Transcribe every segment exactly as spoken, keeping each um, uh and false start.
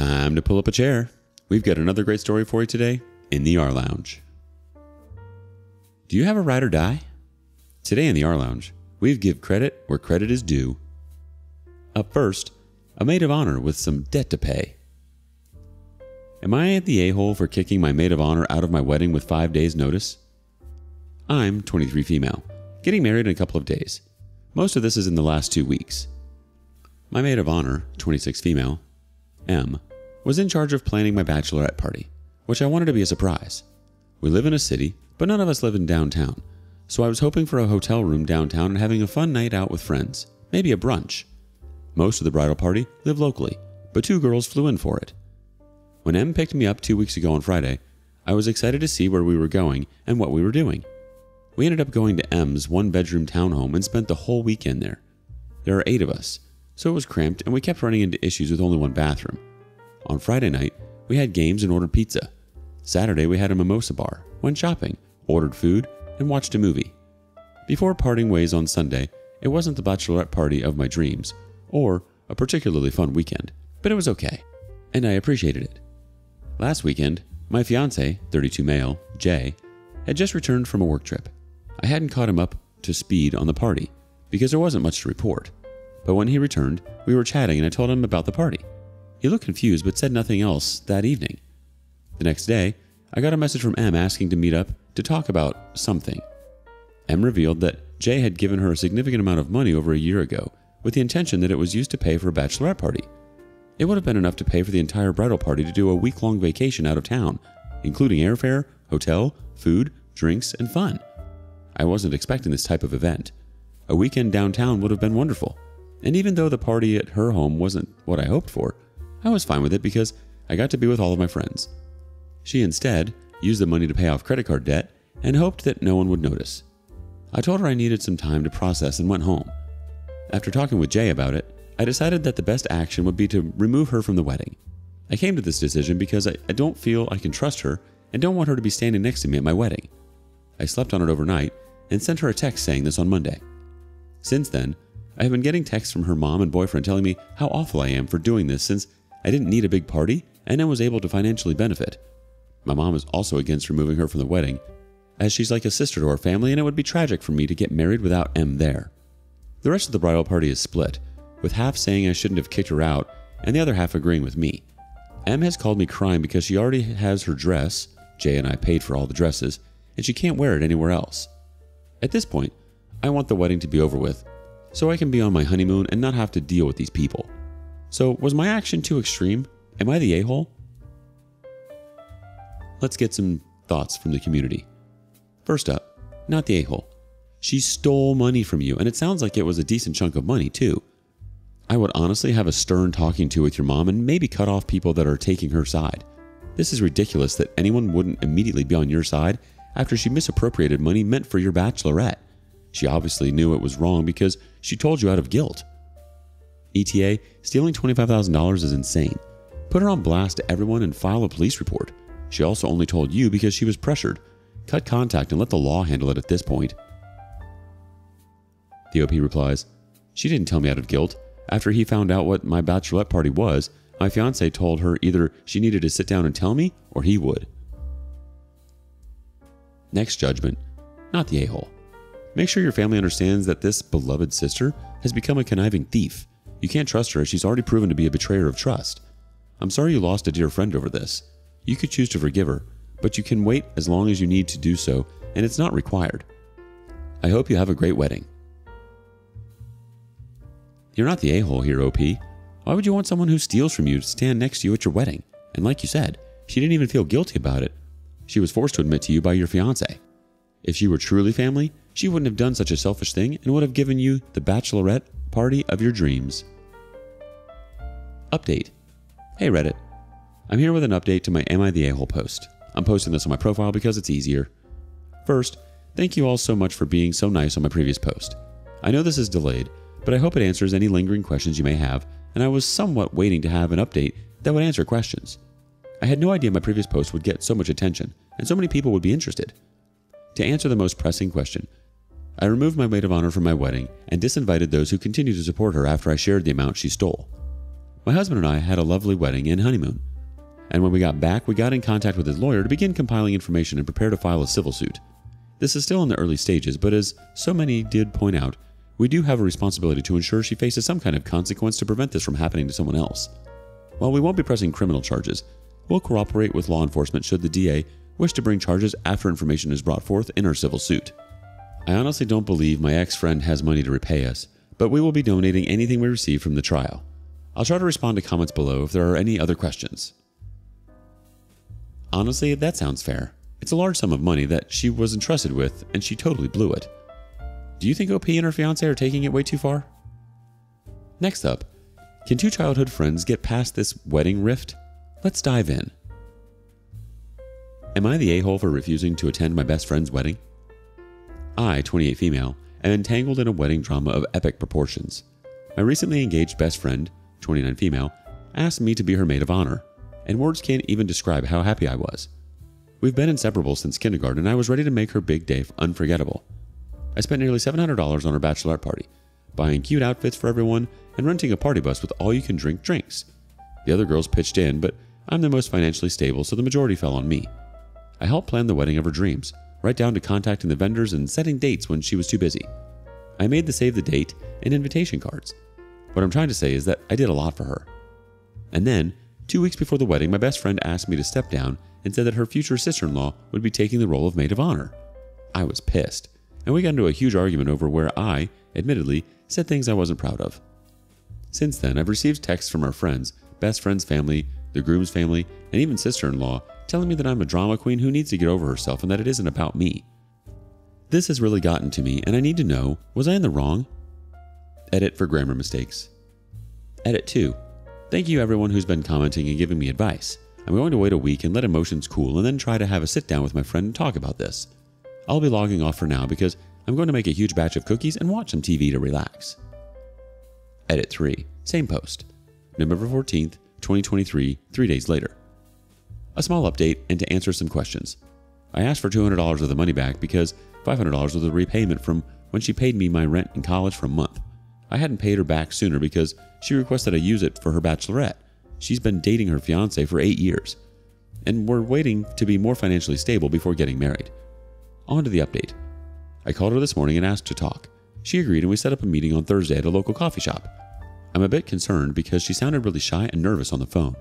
Time to pull up a chair. We've got another great story for you today in the rLounge. Do you have a ride or die? Today in the rLounge, we give credit where credit is due. Up first, a maid of honor with some debt to pay. Am I at the a-hole for kicking my maid of honor out of my wedding with five days notice? I'm twenty-three female, getting married in a couple of days. Most of this is in the last two weeks. My maid of honor, twenty-six female, M, was in charge of planning my bachelorette party, which I wanted to be a surprise. We live in a city, but none of us live in downtown, so I was hoping for a hotel room downtown and having a fun night out with friends, maybe a brunch. Most of the bridal party live locally, but two girls flew in for it. When M picked me up two weeks ago on Friday, I was excited to see where we were going and what we were doing. We ended up going to M's one-bedroom townhome and spent the whole weekend there. There are eight of us, so it was cramped and we kept running into issues with only one bathroom. On Friday night, we had games and ordered pizza. Saturday, we had a mimosa bar, went shopping, ordered food, and watched a movie. Before parting ways on Sunday, it wasn't the bachelorette party of my dreams, or a particularly fun weekend, but it was okay, and I appreciated it. Last weekend, my fiancé, thirty-two male, Jay, had just returned from a work trip. I hadn't caught him up to speed on the party, because there wasn't much to report. But when he returned, we were chatting and I told him about the party. He looked confused but said nothing else that evening. The next day, I got a message from M asking to meet up to talk about something. M revealed that Jay had given her a significant amount of money over a year ago with the intention that it was used to pay for a bachelorette party. It would have been enough to pay for the entire bridal party to do a week-long vacation out of town, including airfare, hotel, food, drinks, and fun. I wasn't expecting this type of event. A weekend downtown would have been wonderful. And even though the party at her home wasn't what I hoped for, I was fine with it because I got to be with all of my friends. She instead used the money to pay off credit card debt and hoped that no one would notice. I told her I needed some time to process and went home. After talking with Jay about it, I decided that the best action would be to remove her from the wedding. I came to this decision because I, I don't feel I can trust her and don't want her to be standing next to me at my wedding. I slept on it overnight and sent her a text saying this on Monday. Since then, I have been getting texts from her mom and boyfriend telling me how awful I am for doing this since I didn't need a big party and I was able to financially benefit. My mom is also against removing her from the wedding, as she's like a sister to our family and it would be tragic for me to get married without M there. The rest of the bridal party is split, with half saying I shouldn't have kicked her out and the other half agreeing with me. M has called me crying because she already has her dress, Jay and I paid for all the dresses, and she can't wear it anywhere else. At this point, I want the wedding to be over with, so I can be on my honeymoon and not have to deal with these people. So was my action too extreme? Am I the a-hole? Let's get some thoughts from the community. First up, not the a-hole. She stole money from you, and it sounds like it was a decent chunk of money too. I would honestly have a stern talking to with your mom and maybe cut off people that are taking her side. This is ridiculous that anyone wouldn't immediately be on your side after she misappropriated money meant for your bachelorette. She obviously knew it was wrong because she told you out of guilt. E T A, stealing twenty-five thousand dollars is insane. Put her on blast to everyone and file a police report. She also only told you because she was pressured. Cut contact and let the law handle it at this point. The O P replies, she didn't tell me out of guilt. After he found out what my bachelorette party was, my fiance told her either she needed to sit down and tell me or he would. Next judgment, not the a-hole. Make sure your family understands that this beloved sister has become a conniving thief. You can't trust her as she's already proven to be a betrayer of trust. I'm sorry you lost a dear friend over this. You could choose to forgive her, but you can wait as long as you need to do so, and it's not required. I hope you have a great wedding. You're not the a-hole here, O P. Why would you want someone who steals from you to stand next to you at your wedding? And like you said, she didn't even feel guilty about it. She was forced to admit to you by your fiancé. If she were truly family, she wouldn't have done such a selfish thing and would have given you the bachelorette party of your dreams. Update. Hey Reddit. I'm here with an update to my Am I the A-hole post. I'm posting this on my profile because it's easier. First, thank you all so much for being so nice on my previous post. I know this is delayed, but I hope it answers any lingering questions you may have, and I was somewhat waiting to have an update that would answer questions. I had no idea my previous post would get so much attention and so many people would be interested. To answer the most pressing question, I removed my maid of honor from my wedding and disinvited those who continued to support her after I shared the amount she stole. My husband and I had a lovely wedding and honeymoon, and when we got back, we got in contact with his lawyer to begin compiling information and prepare to file a civil suit. This is still in the early stages, but as so many did point out, we do have a responsibility to ensure she faces some kind of consequence to prevent this from happening to someone else. While we won't be pressing criminal charges, we'll cooperate with law enforcement should the D A wish to bring charges after information is brought forth in our civil suit. I honestly don't believe my ex-friend has money to repay us, but we will be donating anything we receive from the trial. I'll try to respond to comments below if there are any other questions. Honestly, that sounds fair. It's a large sum of money that she was entrusted with, and she totally blew it. Do you think O P and her fiancé are taking it way too far? Next up, can two childhood friends get past this wedding rift? Let's dive in. Am I the a-hole for refusing to attend my best friend's wedding? I, twenty-eight female, am entangled in a wedding drama of epic proportions. My recently engaged best friend, twenty-nine female, asked me to be her maid of honor, and words can't even describe how happy I was. We've been inseparable since kindergarten, and I was ready to make her big day unforgettable. I spent nearly seven hundred dollars on her bachelorette party, buying cute outfits for everyone and renting a party bus with all-you-can-drink drinks. The other girls pitched in, but I'm the most financially stable, so the majority fell on me. I helped plan the wedding of her dreams, right down to contacting the vendors and setting dates when she was too busy. I made the save the date and invitation cards. What I'm trying to say is that I did a lot for her. And then, two weeks before the wedding, my best friend asked me to step down and said that her future sister-in-law would be taking the role of maid of honor. I was pissed, and we got into a huge argument over where I, admittedly, said things I wasn't proud of. Since then, I've received texts from our friends, best friend's family, the groom's family, and even sister-in-law telling me that I'm a drama queen who needs to get over herself and that it isn't about me. This has really gotten to me, and I need to know, was I in the wrong? Edit for grammar mistakes. Edit two. Thank you everyone who's been commenting and giving me advice. I'm going to wait a week and let emotions cool and then try to have a sit down with my friend and talk about this. I'll be logging off for now because I'm going to make a huge batch of cookies and watch some T V to relax. Edit three. Same post. November fourteenth, twenty twenty-three, three days later. A small update and to answer some questions. I asked for two hundred dollars of the money back because five hundred dollars was a repayment from when she paid me my rent in college for a month. I hadn't paid her back sooner because she requested I use it for her bachelorette. She's been dating her fiancé for eight years, and we're waiting to be more financially stable before getting married. On to the update. I called her this morning and asked to talk. She agreed, and we set up a meeting on Thursday at a local coffee shop. I'm a bit concerned because she sounded really shy and nervous on the phone.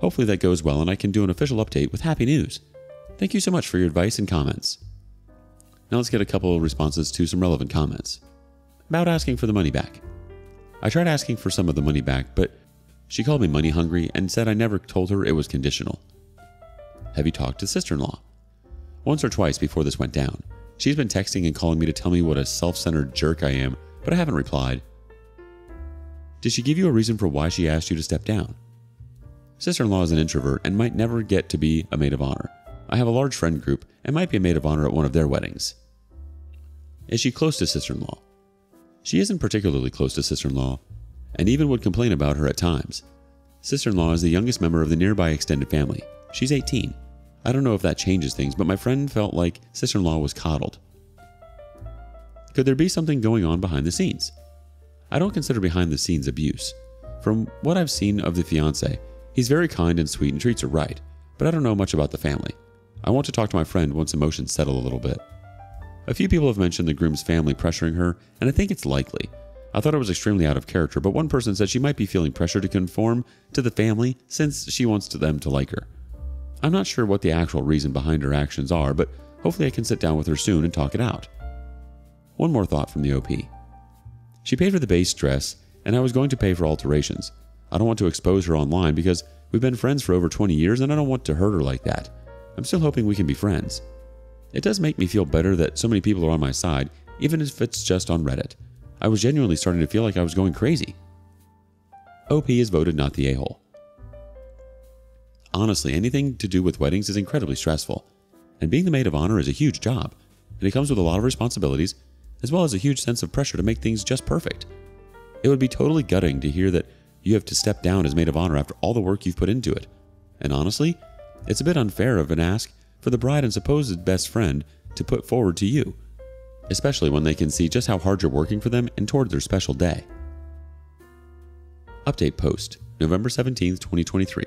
Hopefully that goes well and I can do an official update with happy news. Thank you so much for your advice and comments. Now let's get a couple of responses to some relevant comments. About asking for the money back. I tried asking for some of the money back, but she called me money hungry and said I never told her it was conditional. Have you talked to sister-in-law? Once or twice before this went down. She's been texting and calling me to tell me what a self-centered jerk I am, but I haven't replied. Did she give you a reason for why she asked you to step down? Sister-in-law is an introvert and might never get to be a maid of honor. I have a large friend group and might be a maid of honor at one of their weddings. Is she close to sister-in-law? She isn't particularly close to sister-in-law, and even would complain about her at times. Sister-in-law is the youngest member of the nearby extended family. She's eighteen. I don't know if that changes things, but my friend felt like sister-in-law was coddled. Could there be something going on behind the scenes? I don't consider behind-the-scenes abuse. From what I've seen of the fiancé, he's very kind and sweet and treats her right, but I don't know much about the family. I want to talk to my friend once emotions settle a little bit. A few people have mentioned the groom's family pressuring her, and I think it's likely. I thought it was extremely out of character, but one person said she might be feeling pressure to conform to the family since she wants them to like her. I'm not sure what the actual reason behind her actions are, but hopefully I can sit down with her soon and talk it out. One more thought from the O P. She paid for the base dress, and I was going to pay for alterations. I don't want to expose her online because we've been friends for over twenty years and I don't want to hurt her like that. I'm still hoping we can be friends. It does make me feel better that so many people are on my side, even if it's just on Reddit. I was genuinely starting to feel like I was going crazy. O P is voted not the a-hole. Honestly, anything to do with weddings is incredibly stressful, and being the maid of honor is a huge job, and it comes with a lot of responsibilities, as well as a huge sense of pressure to make things just perfect. It would be totally gutting to hear that you have to step down as maid of honor after all the work you've put into it, and honestly, it's a bit unfair of an ask for the bride and supposed best friend to put forward to you, especially when they can see just how hard you're working for them and toward their special day. Update post, November seventeenth, twenty twenty-three,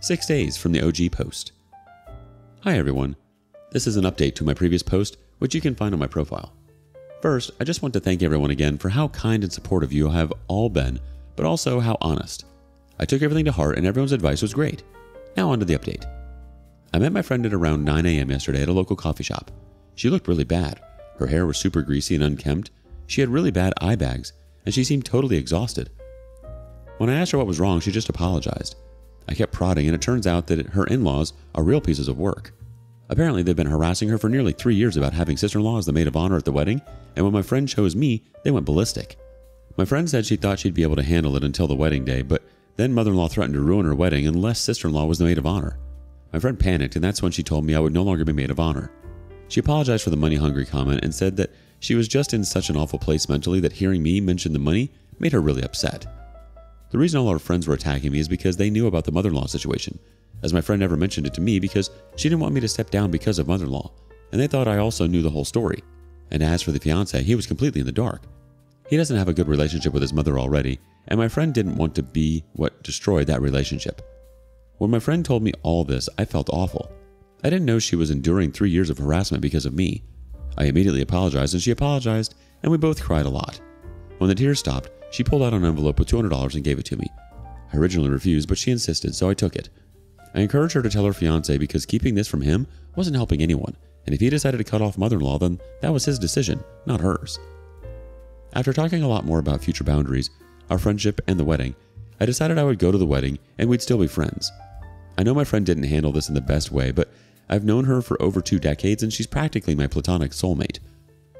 six days from the O G post. Hi everyone. This is an update to my previous post, which you can find on my profile. First, I just want to thank everyone again for how kind and supportive you have all been, but also how honest. I took everything to heart and everyone's advice was great. Now on to the update. I met my friend at around nine A M yesterday at a local coffee shop. She looked really bad. Her hair was super greasy and unkempt. She had really bad eye bags, and she seemed totally exhausted. When I asked her what was wrong, she just apologized. I kept prodding, and it turns out that her in-laws are real pieces of work. Apparently, they've been harassing her for nearly three years about having sister-in-law as the maid of honor at the wedding, and when my friend chose me, they went ballistic. My friend said she thought she'd be able to handle it until the wedding day, but then mother-in-law threatened to ruin her wedding unless sister-in-law was the maid of honor. My friend panicked, and that's when she told me I would no longer be maid of honor. She apologized for the money-hungry comment and said that she was just in such an awful place mentally that hearing me mention the money made her really upset. The reason all our friends were attacking me is because they knew about the mother-in-law situation, as my friend never mentioned it to me because she didn't want me to step down because of mother-in-law, and they thought I also knew the whole story. And as for the fiancé, he was completely in the dark. He doesn't have a good relationship with his mother already, and my friend didn't want to be what destroyed that relationship. When my friend told me all this, I felt awful. I didn't know she was enduring three years of harassment because of me. I immediately apologized and she apologized, and we both cried a lot. When the tears stopped, she pulled out an envelope with two hundred dollars and gave it to me. I originally refused, but she insisted, so I took it. I encouraged her to tell her fiancé because keeping this from him wasn't helping anyone, and if he decided to cut off mother-in-law, then that was his decision, not hers. After talking a lot more about future boundaries, our friendship, and the wedding, I decided I would go to the wedding and we'd still be friends. I know my friend didn't handle this in the best way, but I've known her for over two decades and she's practically my platonic soulmate.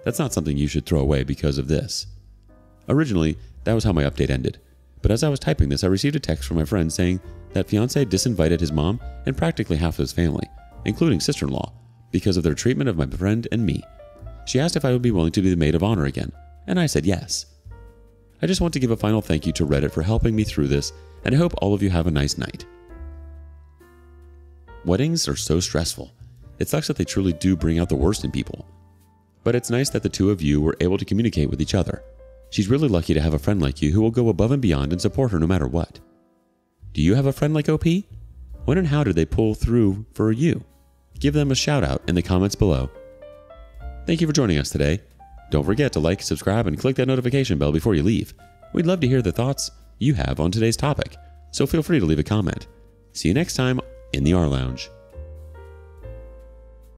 That's not something you should throw away because of this. Originally, that was how my update ended, but as I was typing this, I received a text from my friend saying that fiancé disinvited his mom and practically half of his family, including sister-in-law, because of their treatment of my friend and me. She asked if I would be willing to be the maid of honor again, and I said yes. I just want to give a final thank you to Reddit for helping me through this, and I hope all of you have a nice night. Weddings are so stressful. It sucks that they truly do bring out the worst in people. But it's nice that the two of you were able to communicate with each other. She's really lucky to have a friend like you who will go above and beyond and support her no matter what. Do you have a friend like O P? When and how did they pull through for you? Give them a shout out in the comments below. Thank you for joining us today. Don't forget to like, subscribe, and click that notification bell before you leave. We'd love to hear the thoughts you have on today's topic, so feel free to leave a comment. See you next time in the rLounge.